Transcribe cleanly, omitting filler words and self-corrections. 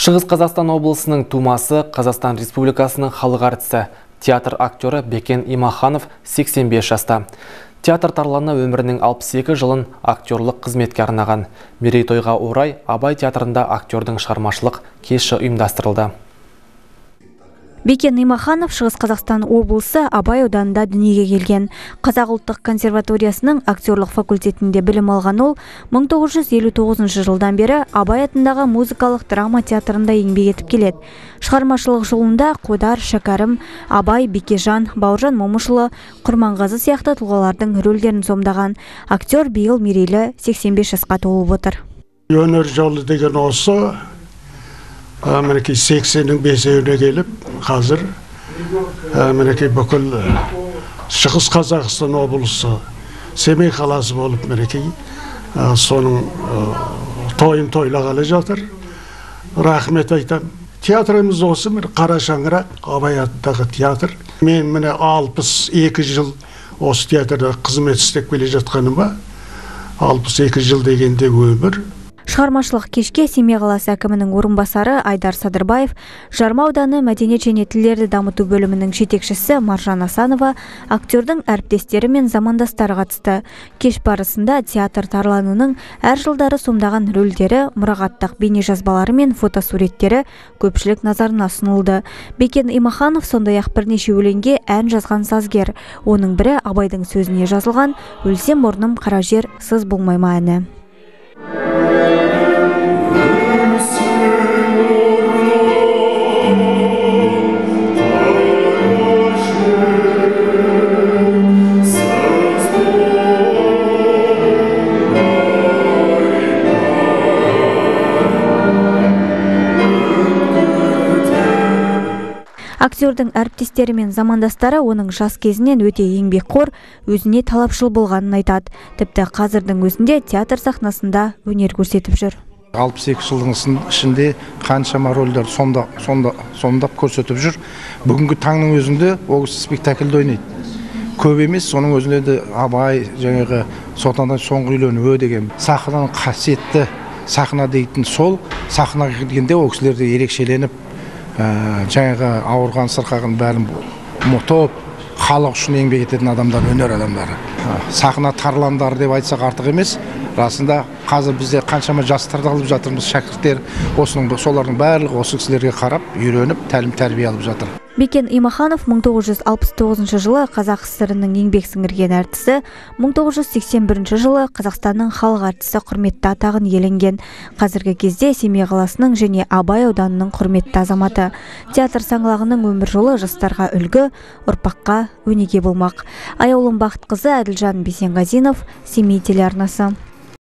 Шығыс Қазақстан облысының тумасы, Қазақстан Республикасының халық әртісі, театр актері Бекен Имаханов 85 жаста. Театр тарланы өмірінің 62 жылын актерлік қызметке арнаған. Мерейтойға орай Абай театрында актердің шығармашылық кеші ұйымдастырылды. Бекен Имаханов Шығыс Қазақстан облысы Абай ауданында дүниеге келген. Қазақ ұлттық консерваториясының актерлік факультетінде білім алған ол 1959 жылдан бері Абай атындағы музыкалық драма театрында еңбек етіп келеді. Шығармашылық жолында Қодар, Шкарім, Абай, Бекежан, Баужан момушылы, Құманғазыз сияқты тұлғалардың рөлдерін сомдаған. Актер биыл мерейлі 85 жасқа толып отыр. Өнер жолы деген осы, мінекей 80-нің бесеуіне келіп, қазір мінекей бүкіл Шығыс Қазақстан облысы Семей қаласы болып мінекей соның тойын тойлағалы жатыр. Рахмет айтам. Театрымыз осы қара шаңырақ Абай атындағы театр. Мен міне 62 жыл осы театрда қызмет істеп келе жатқаныма, 62 жыл дегенде өмір. Шығармашылық кешке Семей қаласы әкімінің орынбасары Айдар Садырбаев, Жарма ауданы мәдениет және тілдерді дамыту бөлімінің жетекшісі Маржан Асанова, актердің әріптестері мен замандастары қатысты. Кеш барысында театр тарланының әр жылдары сомдаған рөлдері, мұрағаттық бейнежазбалары мен фотосуреттері көпшілік назарына ұсынылды. Бекен Имаханов сондай-ақ бірнеше өлеңге ән жазған сазгер. Оның бірі Абайдың сөзіне жазылған «Өлсем орным қара жер, сыз болмайма» әні. Актердің әріптестері мен замандастары оның жас кезінен өте еңбекқор, өзіне талапшыл болғанын айтады. Тіпті қазірдің өзінде театр сахнасында өнер көрсетіп жүр. 62 жылдың ішінде қаншама рөлдер сомдап көрсетіп жүр. Бүгінгі таңның өзінде ол спектакльді ойнайды. Көп емес, соның өзінде де Абай жаңағы сотандан соңғы үйленуі деген сахнаның қасиетті сахна дейтін сол сахнаға келгенде ол кісілерді ерекшеленіп жаңағы ауырған сырқағын бәрін мұтып, халық үшін еңбек ететін адамдар, өнер адамдары. Сахна тарландары деп айтсақ артық емес. Расында қазір бізде қаншама жастарды алып жатырмыз, шәкірттер, солардың барлығы осы кісілерге қарап, үйреніп, тәлім-тәрбие алып жатыр. Бекен Имаханов 1969 жылы Қазақ ссрінің еңбек сіңірген әртісі, 1981 жылы Қазақстанның халық әртісі құрметті атағын иеленген. Қазіргі кезде Семей қаласының және Абай ауданының құрметті азаматы. Театр саңлағының өмір жолы жастарға үлгі, ұрпаққа өнеге болмақ. Аяулым Бақытқызы, Әділжан Бесенгазинов, Семей телеарнасы.